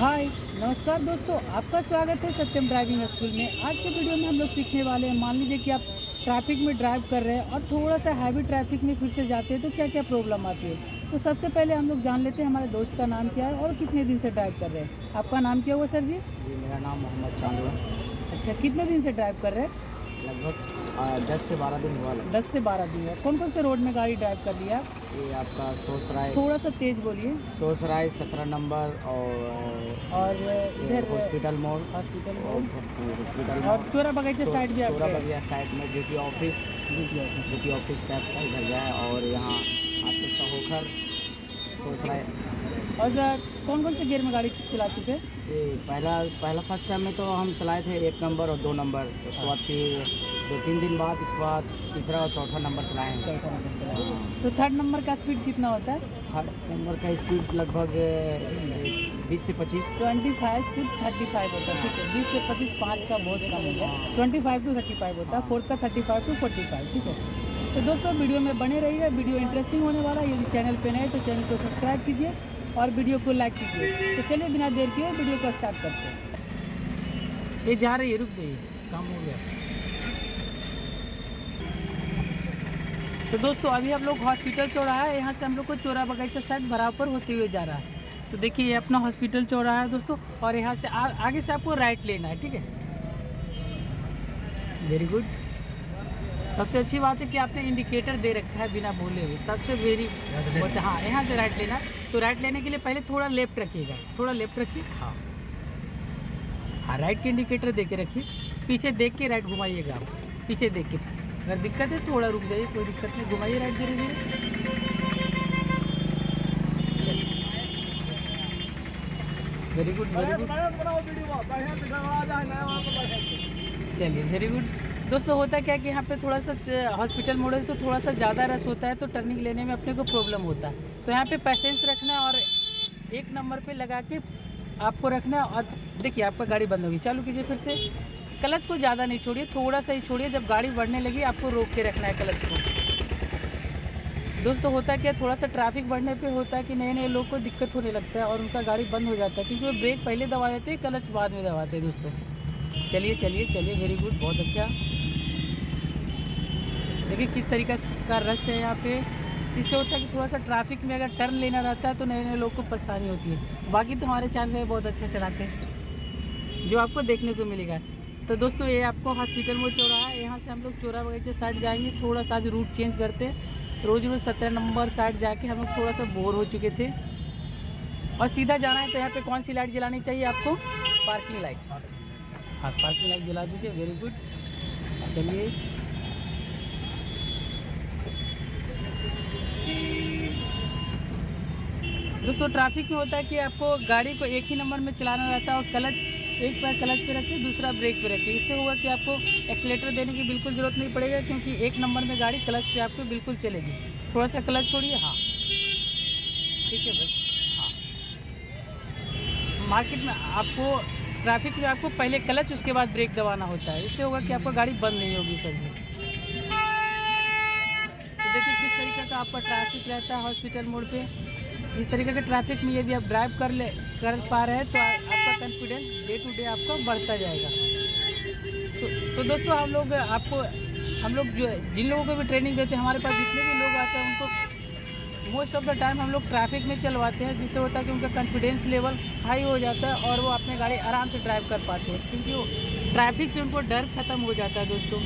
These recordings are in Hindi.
हाय नमस्कार दोस्तों, आपका स्वागत है सत्यम ड्राइविंग स्कूल में। आज के वीडियो में हम लोग सीखने वाले हैं, मान लीजिए कि आप ट्रैफिक में ड्राइव कर रहे हैं और थोड़ा सा हैवी ट्रैफिक में फिर से जाते हैं तो क्या क्या प्रॉब्लम आती है। तो सबसे पहले हम लोग जान लेते हैं हमारे दोस्त का नाम क्या है और कितने दिन से ड्राइव कर रहे हैं। आपका नाम क्या हुआ सर जी? जी मेरा नाम मोहम्मद चांदवा। अच्छा, कितने दिन से ड्राइव कर रहे हैं? लगभग 10 से 12 दिन हुआ। 10 से 12 दिन हुआ। कौन कौन से रोड में गाड़ी ड्राइव कर लिया? ये आपका सोसराय, थोड़ा सा तेज बोलिए, सोसराय 17 नंबर और इधर हॉस्पिटल मोड़, और चोरा बगीचा साइड भी, चोरा बगीचा साइड में ड्यूटी ऑफिस टाइप का इधर गया है, और यहाँ आपके सहोखर सोसराय। और कौन कौन से गियर में गाड़ी चला चुके हैं? ये पहला फर्स्ट टाइम में तो हम चलाए थे 1 नंबर और 2 नंबर, उसके बाद फिर 2-3 दिन बाद इसके बाद तीसरा और चौथा नंबर चलाए हैं। तो 3rd नंबर का स्पीड कितना होता है? 3rd नंबर का स्पीड लगभग 20 से 25। 25 से 35 होता है। ठीक है, 20 से 25 5 का बहुत कम हो गया, 25 से 35 होता है, 4 का 35 से 45। ठीक है, तो दोस्तों वीडियो में बने रहिएगा, वीडियो इंटरेस्टिंग होने वाला है। यदि चैनल पर नए तो चैनल को सब्सक्राइब कीजिए और वीडियो को लाइक कीजिए। तो चलिए बिना देर किए वीडियो को स्टार्ट करते हैं। ये जा रही है, रुक जाइए, काम हो गया। तो दोस्तों अभी हम लोग हॉस्पिटल चौराहा है, यहाँ से हम लोग को चोरा बगीचा साइड बराबर होते हुए जा रहा है। तो देखिए ये अपना हॉस्पिटल चौराहा है दोस्तों, और यहाँ से आगे से आपको राइट लेना है। ठीक है, वेरी गुड। सबसे अच्छी बात है कि आपने इंडिकेटर दे रखा है बिना बोले हुए, सबसे वेरी बहुत। हाँ, यहाँ से राइट लेना। तो राइट लेने के लिए पहले थोड़ा लेफ्ट रखिएगा, थोड़ा लेफ्ट रखिए। हाँ, राइट के इंडिकेटर दे के रखिए, पीछे देख के राइट घुमाइएगा। पीछे देख के अगर दिक्कत है थोड़ा रुक जाइए, कोई दिक्कत नहीं, घुमाइए राइट धीरे धीरे। वेरी गुड, वेरी गुड, चलिए, वेरी गुड। दोस्तों होता क्या है कि यहाँ पे थोड़ा सा हॉस्पिटल मोड़ है तो थोड़ा सा ज़्यादा रश होता है, तो टर्निंग लेने में अपने को प्रॉब्लम होता है। तो यहाँ पे पेशेंस रखना है और 1 नंबर पे लगा के आपको रखना है। और देखिए आपका गाड़ी बंद होगी, चालू कीजिए फिर से। क्लच को ज़्यादा नहीं छोड़िए, थोड़ा सा ही छोड़िए। जब गाड़ी बढ़ने लगी आपको रोक के रखना है क्लच को। दोस्तों होता क्या है, थोड़ा सा ट्रैफिक बढ़ने पर होता है कि नए नए लोग को दिक्कत होने लगता है और उनका गाड़ी बंद हो जाता है, क्योंकि वो ब्रेक पहले दबा देते हैं, क्लच बाद में दबाते हैं। दोस्तों चलिए चलिए चलिए, वेरी गुड, बहुत अच्छा। देखिए किस तरीके का रश है यहाँ पे, इससे होता है कि थोड़ा सा ट्रैफिक में अगर टर्न लेना रहता है तो नए नए लोग को परेशानी होती है। बाकी तो हमारे चांद में बहुत अच्छा चलाते हैं, जो आपको देखने को मिलेगा। तो दोस्तों ये आपको हॉस्पिटल में चौराहा है, यहाँ से हम लोग चोरा बगीचा साइड जाएंगे। थोड़ा सा रूट चेंज करते हैं, रोज़ रोज़ 17 नंबर साइड जाके हम लोग थोड़ा सा बोर हो चुके थे। और सीधा जाना है तो यहाँ पर कौन सी लाइट जलानी चाहिए आपको? Parking light. हाँ, पार्किंग लाइट जला दीजिए, वेरी गुड। चलिए दोस्तों ट्रैफिक में होता है कि आपको गाड़ी को 1 ही नंबर में चलाना रहता है, और क्लच एक पैर क्लच पे रखिए, दूसरा ब्रेक पे रखिए। इससे होगा कि आपको एक्सीलेटर देने की बिल्कुल ज़रूरत नहीं पड़ेगा, क्योंकि 1 नंबर में गाड़ी क्लच पे आपको बिल्कुल चलेगी। थोड़ा सा क्लच छोड़िए। हाँ ठीक है बस। हाँ, मार्केट में आपको ट्रैफिक में आपको पहले क्लच उसके बाद ब्रेक दबाना होता है, इससे होगा कि आपका गाड़ी बंद नहीं होगी। सर जी तो देखिए किस तरीके का आपका ट्रैफिक रहता है हॉस्पिटल मोड़ पे। इस तरीके के ट्रैफिक में यदि आप ड्राइव कर पा रहे हैं तो आपका कॉन्फिडेंस डे टू डे आपका बढ़ता जाएगा। तो दोस्तों हम लोग जिन लोगों को भी ट्रेनिंग देते हैं, हमारे पास जितने भी लोग आते हैं उनको मोस्ट ऑफ द टाइम हम लोग ट्रैफिक में चलवाते हैं, जिससे होता है कि उनका कॉन्फिडेंस लेवल हाई हो जाता है और वो अपनी गाड़ी आराम से ड्राइव कर पाते हैं, क्योंकि ट्रैफिक से उनको डर खत्म हो जाता है। दोस्तों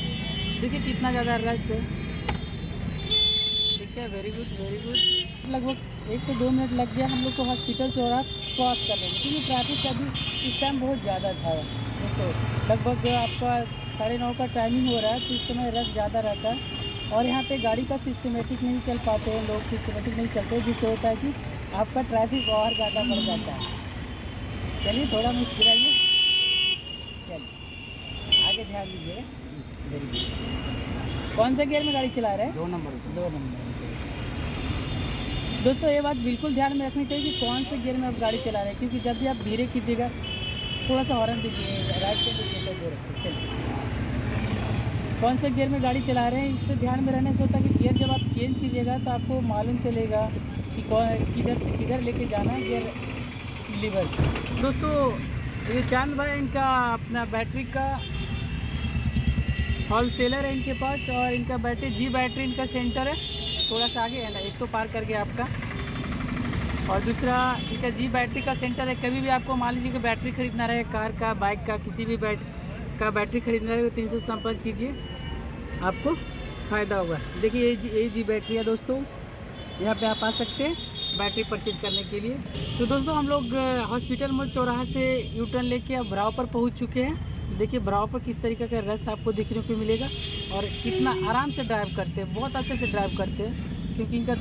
देखिए कितना ज़्यादा रश है। ठीक है, वेरी गुड, वेरी गुड। लगभग 1 से 2 मिनट लग गया हम लोग को हॉस्पिटल चौराहा क्रॉस करने में, क्योंकि ट्रैफिक अभी इस टाइम बहुत ज़्यादा था। दोस्तों लगभग आपका 9:30 का टाइमिंग हो रहा है, तो इस समय रश ज़्यादा रहता है और यहाँ पे गाड़ी का सिस्टमेटिक नहीं चल पाते हैं लोग, सिस्टमेटिक नहीं चलते, जिससे होता है कि आपका ट्रैफिक और ज़्यादा बढ़ जाता है। चलिए थोड़ा मुस्कुराइए, चलिए आगे ध्यान दीजिएगा। कौन सा गियर में गाड़ी चला रहे हैं? 2 नंबर। 2 नंबर दोस्तों ये बात बिल्कुल ध्यान में रखनी चाहिए कि कौन से गियर में आप गाड़ी चला रहे हैं, क्योंकि जब भी आप धीरे कीजिएगा थोड़ा सा हॉर्न दीजिए, राइट साइड इंडिकेटर दे रखिए। चलिए कौन से गियर में गाड़ी चला रहे हैं इससे ध्यान में रहने से होता है कि गियर जब आप चेंज कीजिएगा तो आपको मालूम चलेगा कि किधर से किधर लेके जाना है, गियर डिलीवर। दोस्तों ये चांद भाई इनका अपना बैटरी का होलसेलर है इनके पास, और इनका बैटरी जी बैटरी इनका सेंटर है, थोड़ा सा आगे है ना, एक तो पार करके आपका, और दूसरा इनका जी बैटरी का सेंटर है। कभी भी आपको मान लीजिए कि बैटरी ख़रीदना रहे कार का, बाइक का, किसी भी बैटरी ख़रीदना रहे तो इनसे संपर्क कीजिए, आपको फ़ायदा होगा। देखिए ये जी बैटरी है दोस्तों, यहाँ पे आप आ सकते हैं बैटरी परचेज करने के लिए। तो दोस्तों हम लोग हॉस्पिटल मोड़ चौराहा से यू टर्न लेके अब भराव पर पहुँच चुके हैं। देखिए भराव पर किस तरीके का रश आपको देखने को मिलेगा, और कितना आराम से ड्राइव करते हैं, बहुत अच्छे से ड्राइव करते हैं, क्योंकि इनका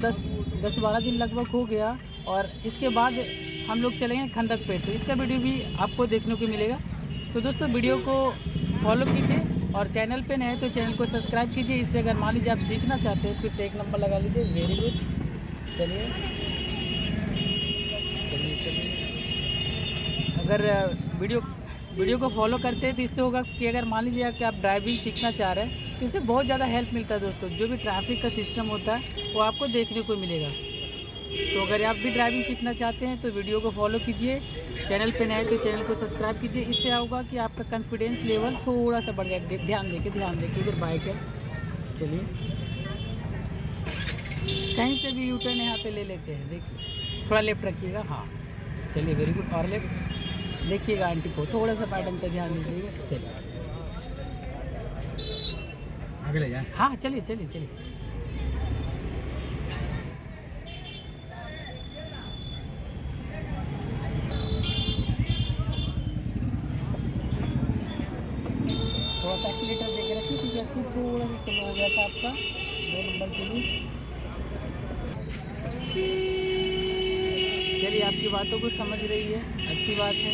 10-12 दिन लगभग हो गया, और इसके बाद हम लोग चलेंगे खंडक पे, तो इसका वीडियो भी आपको देखने को मिलेगा। तो दोस्तों वीडियो को फॉलो कीजिए, और चैनल पे नए तो चैनल को सब्सक्राइब कीजिए। इससे अगर मान लीजिए आप सीखना चाहते हैं, फिर से 1 नंबर लगा लीजिए। Very good. चलिए अगर वीडियो को फॉलो करते हैं तो इससे होगा कि अगर मान लीजिए कि आप ड्राइविंग सीखना चाह रहे हैं तो इससे बहुत ज़्यादा हेल्प मिलता है दोस्तों। जो भी ट्रैफिक का सिस्टम होता है वो आपको देखने को मिलेगा। तो अगर आप भी ड्राइविंग सीखना चाहते हैं तो वीडियो को फॉलो कीजिए, चैनल पे नए तो चैनल को सब्सक्राइब कीजिए। इससे होगा कि आपका कॉन्फिडेंस लेवल थोड़ा सा बढ़ जाएगा। ध्यान देके उधर बाइक है। चलिए कहीं से भी यू टर्न यहाँ पे ले लेते हैं। देखिए थोड़ा लेफ्ट रखिएगा, हाँ चलिए वेरी गुड, और लेफ्ट देखिएगा आंटी को, थोड़ा सा पैटर्न पर ध्यान दीजिएगा। चलिए आगे ले जाए, हाँ चलिए चलिए चलिए। थोड़ा सा समय हो गया था आपका 2 नंबर के लिए। चलिए आपकी बातों को समझ रही है, अच्छी बात है।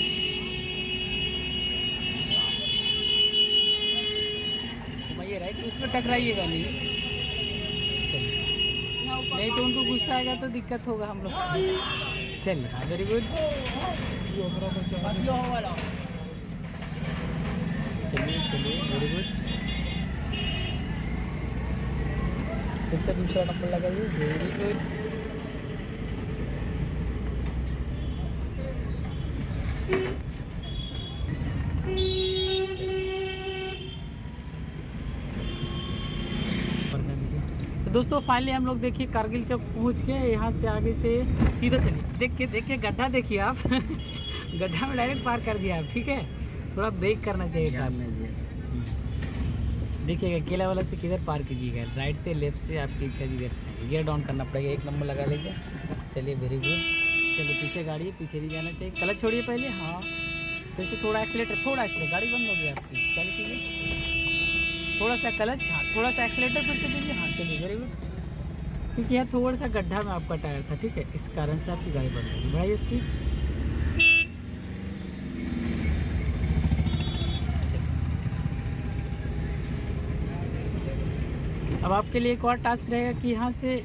घुमाइए राइट, उसमें टकराइएगा नहीं, नहीं तो उनको गुस्सा आएगा तो दिक्कत होगा हम लोग। चलिए वेरी गुड। चलिए चलिए वेरी गुड। फिर से दूसरा नंबर लगाइए, वेरी गुड। तो दोस्तों फाइनली हम लोग देखिए कारगिल चौक पहुंच के, यहाँ से आगे से सीधा चलिए। देखिए गड्ढा देखिए आप गड्ढा में डायरेक्ट पार कर दिया आप, ठीक है। थोड़ा ब्रेक करना चाहिए कार में। देखिएगा केला वाला से किधर पार कीजिएगा, राइट से लेफ्ट से आपकी इच्छा, जिधर से गियर डाउन करना पड़ेगा। 1 नंबर लगा लीजिए। चलिए वेरी गुड। चलो पीछे गाड़ी है, पीछे नहीं जाना चाहिए, क्लच छोड़िए पहले, हाँ फिर से थोड़ा एक्सीलेटर, थोड़ा एक्सीलेटर, गाड़ी बंद हो गई आपकी। चल कीजिए थोड़ा सा क्लच, हाँ थोड़ा सा एक्सीलेटर फिर से दीजिए, हाँ चलिए वेरी गुड। क्योंकि यहाँ थोड़ा सा गड्ढा में आपका टायर था, ठीक है, इस कारण से आपकी गाड़ी बंद हो गई। बढ़ाइए स्पीड। अब आपके लिए एक और टास्क रहेगा कि यहाँ से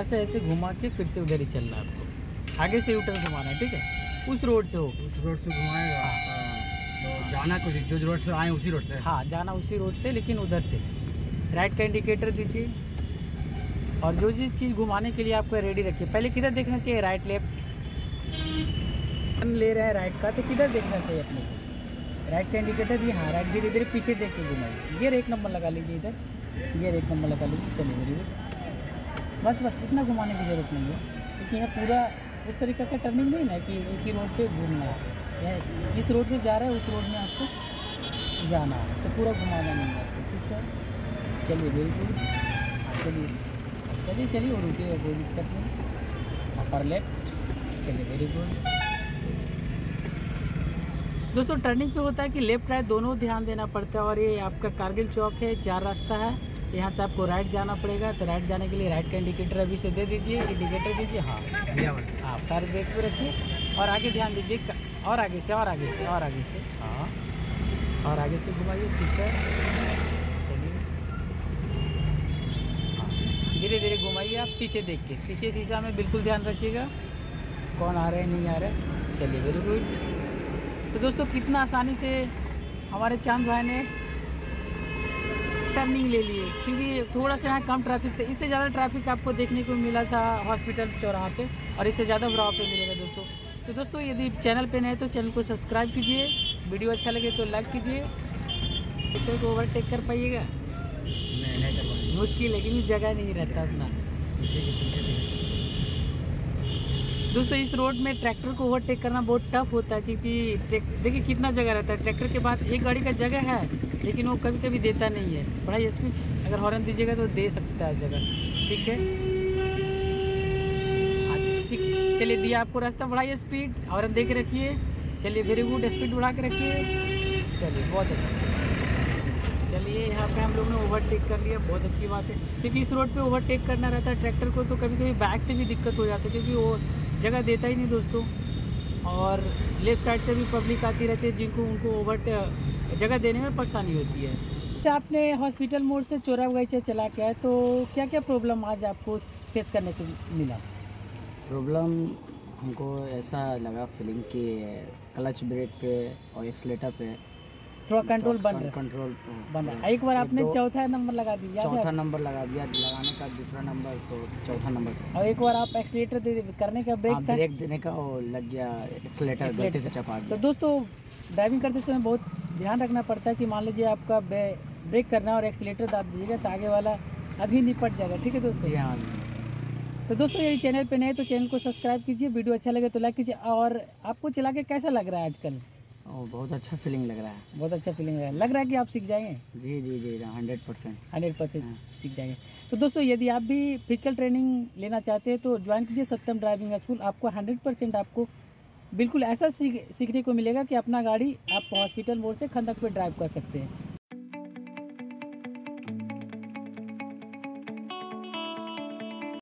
ऐसे घुमा के फिर से उधर ही चलना है आपको, आगे से यूटर्न घुमाना है, ठीक है। उस रोड से हो, उस रोड से घुमाएगा, तो जाना कुछ जो रोड से आए उसी रोड से, हाँ जाना उसी रोड से, लेकिन उधर से राइट का इंडिकेटर दीजिए। और जो जिस चीज़ घुमाने के लिए आपको रेडी रखिए, पहले किधर देखना चाहिए, राइट लेफ्ट ले रहे हैं राइट का, तो किधर देखना चाहिए अपने को, राइट का इंडिकेटर दिए, हाँ राइट, धीरे धीरे पीछे देख के घुमाइए। ये 1 नंबर लगा लीजिए, इधर ये 1 नंबर लगा लीजिए। चलिए वेरी गुड। बस इतना घुमाने की ज़रूरत नहीं है, क्योंकि यहाँ पूरा उस तरीके का टर्निंग नहीं ना कि एक ही रोड पे घूमना है, या इस रोड से जा रहा है उस रोड में आपको जाना है, तो पूरा घुमाना नहीं है आपको, ठीक है। चलिए वेरी गुड। चलिए और रुकिएगा, कोई दिक्कत नहीं, अपर लेफ्ट। चलिए वेरी गुड। दोस्तों टर्निंग पे होता है कि लेफ्ट राइट दोनों ध्यान देना पड़ता है, और ये आपका कारगिल चौक है, 4 रास्ता है, यहाँ से आपको राइट जाना पड़ेगा। तो राइट जाने के लिए राइट का इंडिकेटर अभी से दे दीजिए, इंडिकेटर दीजिए, हाँ हाँ कार ब्रेक पे रखिए, और आगे ध्यान दीजिए, और आगे से, और आगे से, और आगे से, हाँ और आगे से घुमाइए, ठीक है। चलिए धीरे धीरे घुमाइए आप, पीछे देखिए, पीछे शीशा में बिल्कुल ध्यान रखिएगा कौन आ रहे हैं नहीं आ रहे। चलिए वेरी गुड। तो दोस्तों कितना आसानी से हमारे चांद भाई ने टर्निंग ले लिए, क्योंकि थोड़ा सा यहाँ कम ट्रैफिक था, इससे ज़्यादा ट्रैफिक आपको देखने को मिला था हॉस्पिटल चौराहा पे, और इससे ज़्यादा भराव पे मिलेगा दोस्तों। तो दोस्तों यदि चैनल पे नए तो चैनल को सब्सक्राइब कीजिए, वीडियो अच्छा लगे तो लाइक कीजिए। ट्रैक्टर को ओवरटेक कर पाइएगा? नहीं कर पाएंगे, मुश्किल है क्योंकि जगह नहीं रहता उतना। दोस्तों इस रोड में ट्रैक्टर को ओवरटेक करना बहुत टफ होता है क्योंकि देखिए कितना जगह रहता है, ट्रैक्टर के बाद एक गाड़ी का जगह है लेकिन वो कभी कभी देता नहीं है। भाई इसमें अगर हॉर्न दीजिएगा तो दे सकता है जगह, ठीक है। चलिए दिया आपको रास्ता, बढ़ाइए स्पीड, हॉर्न दे के रखिए। चलिए वेरी गुड, स्पीड बढ़ा के रखिए। चलिए बहुत अच्छा। चलिए यहाँ पे हम लोग ने ओवरटेक कर लिया, बहुत अच्छी बात है क्योंकि इस रोड पे ओवरटेक करना रहता है ट्रैक्टर को, तो कभी कभी बैक से भी दिक्कत हो जाती है क्योंकि वो जगह देता ही नहीं दोस्तों। और लेफ्ट साइड से भी पब्लिक आती रहती है जिनको उनको ओवरटेक जगह देने में परेशानी होती है। आपने हॉस्पिटल मोड़ से चोरा बगीचा चला के आए तो क्या क्या प्रॉब्लम आज आपको फेस करने को मिला? प्रॉब्लम हमको ऐसा लगा फीलिंग कि क्लच ब्रेक पे और एक्सलेटर पे थोड़ा कंट्रोल बन रहा। एक बार आपने चौथा नंबर लगा दिया, लगाने का दूसरा नंबर तो चौथा नंबर, और एक बार आप एक्सलेटर करने का ब्रेक देने का और लग गया एक्सलेटर बैटरी से चपा। तो दोस्तों ड्राइविंग करते समय बहुत ध्यान रखना पड़ता है कि मान लीजिए आपका ब्रेक करना और एक्सलेटर दाब दीजिएगा तो आगे वाला अभी निपट जाएगा, ठीक है दोस्तों। हाँ तो दोस्तों यदि चैनल पे नए तो चैनल को सब्सक्राइब कीजिए, वीडियो अच्छा लगे तो लाइक कीजिए। और आपको चला के कैसा लग रहा है आजकल? बहुत अच्छा फीलिंग लग रहा है, बहुत अच्छा फीलिंग लग रहा है कि आप सीख जाएंगे। जी जी जी 100% सीख जाएंगे। तो दोस्तों यदि आप भी फिजिकल ट्रेनिंग लेना चाहते हैं तो ज्वाइन कीजिए सत्यम ड्राइविंग स्कूल। आपको 100% आपको बिल्कुल ऐसा सीखने को मिलेगा कि अपना गाड़ी आप हॉस्पिटल मोड़ से खंडक पर ड्राइव कर सकते हैं।